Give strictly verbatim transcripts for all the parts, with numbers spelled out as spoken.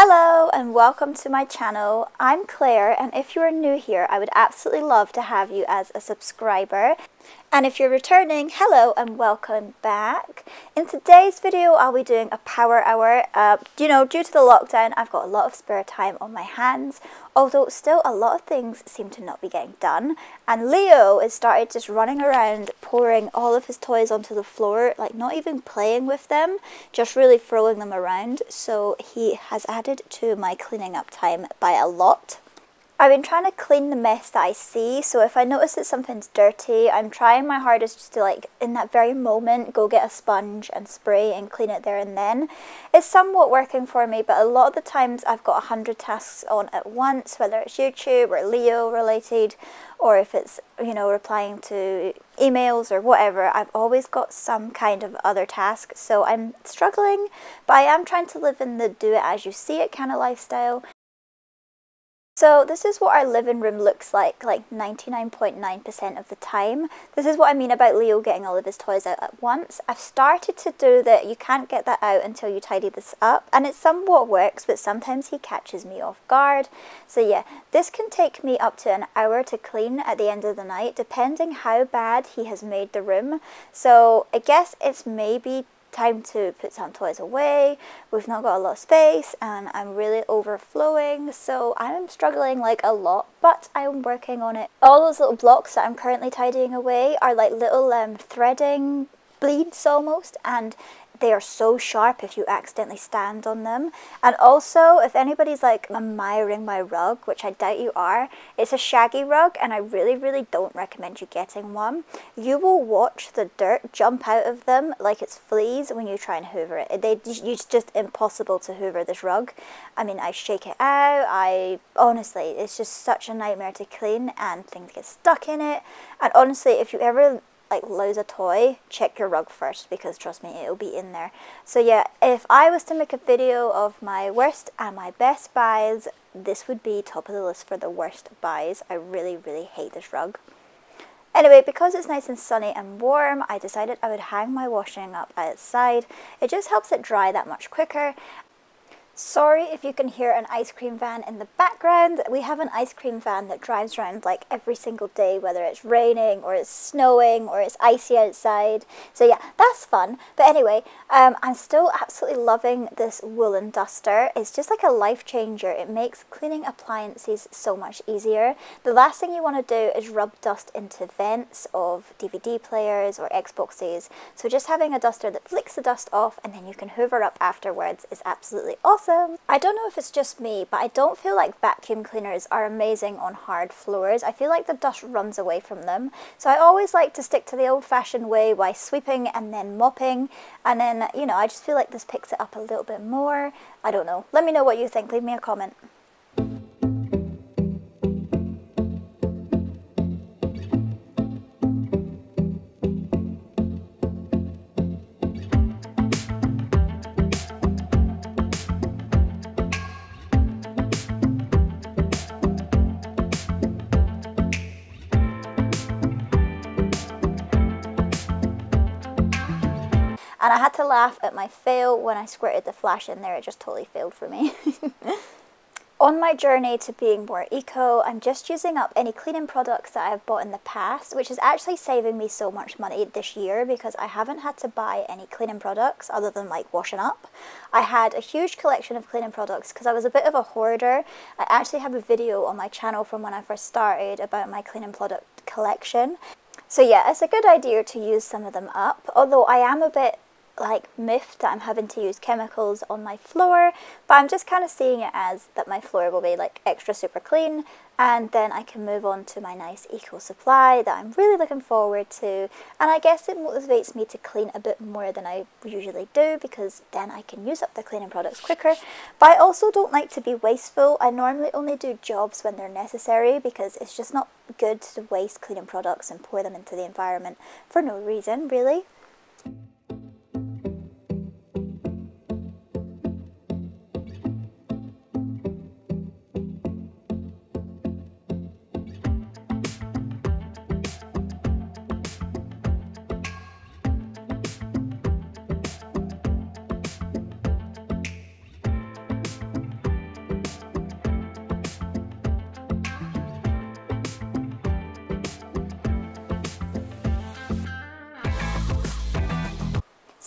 Hello and welcome to my channel. I'm Claire, and if you are new here, I would absolutely love to have you as a subscriber. And if you're returning, hello and welcome back. In today's video, I'll be doing a power hour. Uh, you know, due to the lockdown, I've got a lot of spare time on my hands, although still a lot of things seem to not be getting done. And Leo has started just running around, pouring all of his toys onto the floor, like not even playing with them, just really throwing them around. So he has added to my cleaning up time by a lot. I've been trying to clean the mess that I see, so if I notice that something's dirty, I'm trying my hardest just to, like, in that very moment, go get a sponge and spray and clean it there and then. It's somewhat working for me, but a lot of the times I've got a hundred tasks on at once, whether it's YouTube or Leo related, or if it's, you know, replying to emails or whatever. I've always got some kind of other task, so I'm struggling, but I am trying to live in the do-it-as-you-see-it kind of lifestyle. So this is what our living room looks like, like ninety-nine point nine percent of the time. This is what I mean about Leo getting all of his toys out at once. I've started to do that. You can't get that out until you tidy this up, and it somewhat works, but sometimes he catches me off guard. So yeah, this can take me up to an hour to clean at the end of the night, depending how bad he has made the room. So I guess it's maybe time to put some toys away. We've not got a lot of space and I'm really overflowing, so I'm struggling like a lot, but I'm working on it. All those little blocks that I'm currently tidying away are like little um, threading bleeds almost, and they are so sharp if you accidentally stand on them. And also, if anybody's like admiring my rug, which I doubt you are, it's a shaggy rug and I really, really don't recommend you getting one. You will watch the dirt jump out of them like it's fleas when you try and hoover it. They, it's just impossible to hoover this rug. I mean, I shake it out. I honestly, it's just such a nightmare to clean and things get stuck in it. And honestly, if you ever like lose a toy, check your rug first, because trust me, it'll be in there. So yeah, if I was to make a video of my worst and my best buys, this would be top of the list for the worst buys. I really, really hate this rug. Anyway, because it's nice and sunny and warm, I decided I would hang my washing up outside. It just helps it dry that much quicker. Sorry if you can hear an ice cream van in the background. We have an ice cream van that drives around like every single day, whether it's raining or it's snowing or it's icy outside. So yeah, that's fun. But anyway, um, I'm still absolutely loving this woolen duster. It's just like a life changer. It makes cleaning appliances so much easier. The last thing you want to do is rub dust into vents of D V D players or Xboxes. So just having a duster that flicks the dust off and then you can hoover up afterwards is absolutely awesome. I don't know if it's just me, but I don't feel like vacuum cleaners are amazing on hard floors. I feel like the dust runs away from them. So I always like to stick to the old-fashioned way by sweeping and then mopping. And then, you know, I just feel like this picks it up a little bit more. I don't know. Let me know what you think. Leave me a comment. And I had to laugh at my fail when I squirted the flash in there. It just totally failed for me. On my journey to being more eco, I'm just using up any cleaning products that I've bought in the past, which is actually saving me so much money this year because I haven't had to buy any cleaning products other than like washing up. I had a huge collection of cleaning products because I was a bit of a hoarder. I actually have a video on my channel from when I first started about my cleaning product collection. So yeah, it's a good idea to use some of them up, although I am a bit like miffed that I'm having to use chemicals on my floor, but I'm just kind of seeing it as that my floor will be like extra super clean, and then I can move on to my nice eco supply that I'm really looking forward to. And I guess it motivates me to clean a bit more than I usually do, because then I can use up the cleaning products quicker. But I also don't like to be wasteful. I normally only do jobs when they're necessary, because it's just not good to waste cleaning products and pour them into the environment for no reason, really.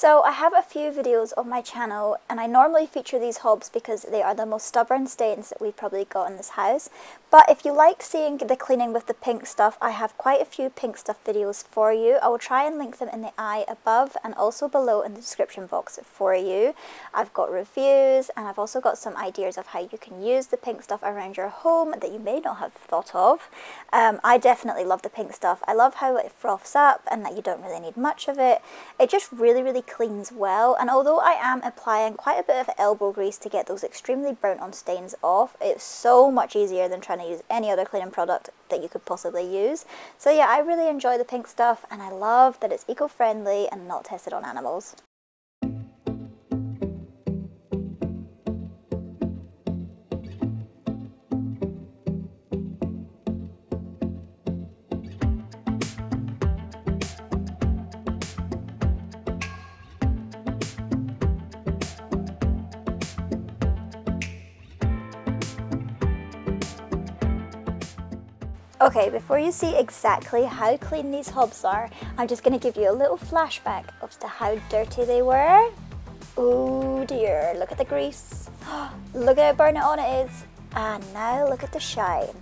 So I have a few videos on my channel, and I normally feature these hobs because they are the most stubborn stains that we've probably got in this house. But if you like seeing the cleaning with the pink stuff, I have quite a few pink stuff videos for you. I will try and link them in the eye above and also below in the description box for you. I've got reviews, and I've also got some ideas of how you can use the pink stuff around your home that you may not have thought of. Um, I definitely love the pink stuff. I love how it froths up and that you don't really need much of it. It just really, really cleans well, and although I am applying quite a bit of elbow grease to get those extremely burnt-on stains off, it's so much easier than trying to use any other cleaning product that you could possibly use. So yeah, I really enjoy the pink stuff, and I love that it's eco-friendly and not tested on animals. Okay, before you see exactly how clean these hobs are, I'm just going to give you a little flashback as to how dirty they were. Oh dear, look at the grease. Look at how burnt on it is. And now look at the shine.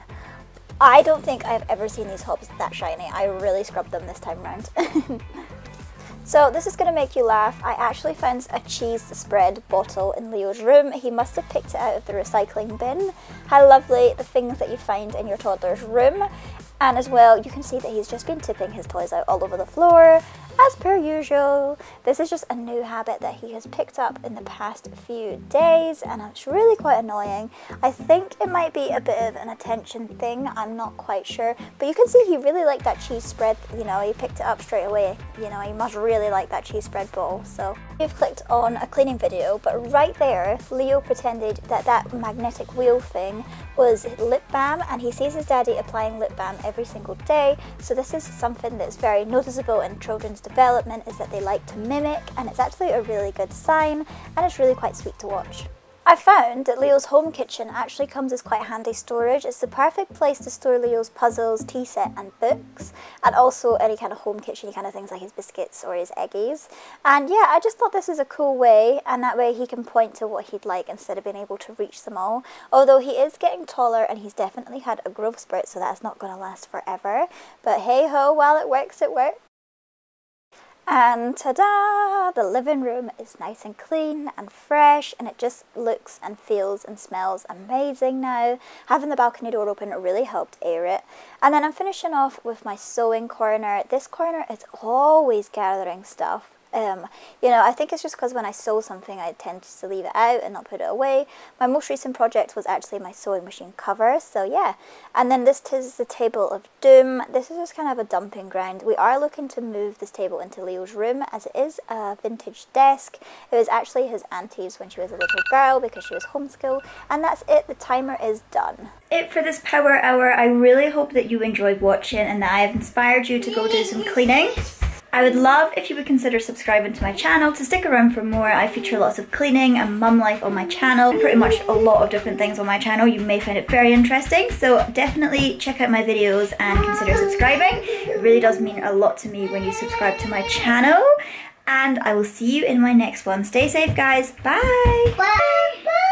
I don't think I've ever seen these hobs that shiny. I really scrubbed them this time around. So this is going to make you laugh. I actually found a cheese spread bottle in Leo's room. He must have picked it out of the recycling bin. How lovely, the things that you find in your toddler's room. And as well, you can see that he's just been tipping his toys out all over the floor, as per usual. This is just a new habit that he has picked up in the past few days, and it's really quite annoying. I think it might be a bit of an attention thing, I'm not quite sure. But you can see he really liked that cheese spread, you know, he picked it up straight away. You know, he must really like that cheese spread bowl. So you've clicked on a cleaning video, but right there Leo pretended that that magnetic wheel thing was lip balm, and he sees his daddy applying lip balm every single day. So this is something that's very noticeable in children's development, is that they like to mimic, and it's actually a really good sign, and it's really quite sweet to watch. I found that Leo's home kitchen actually comes as quite handy storage. It's the perfect place to store Leo's puzzles, tea set and books, and also any kind of home kitchen kind of things like his biscuits or his eggies. And yeah, I just thought this is a cool way, and that way he can point to what he'd like instead of being able to reach them all. Although he is getting taller and he's definitely had a growth spurt, so that's not going to last forever. But hey ho, while it works, it works. And ta-da! The living room is nice and clean and fresh, and it just looks and feels and smells amazing now. Having the balcony door open really helped air it. And then I'm finishing off with my sewing corner. This corner is always gathering stuff. Um, you know, I think it's just because when I sew something I tend to leave it out and not put it away. My most recent project was actually my sewing machine cover, so yeah. And then this is the table of doom. This is just kind of a dumping ground. We are looking to move this table into Leo's room, as it is a vintage desk. It was actually his auntie's when she was a little girl because she was homeschooled. And that's it, the timer is done. It for this power hour. I really hope that you enjoyed watching and that I have inspired you to go do some cleaning. I would love if you would consider subscribing to my channel to stick around for more. I feature lots of cleaning and mum life on my channel, pretty much a lot of different things on my channel. You may find it very interesting, so definitely check out my videos and consider subscribing. It really does mean a lot to me when you subscribe to my channel, and I will see you in my next one. Stay safe guys, bye! Bye! Bye.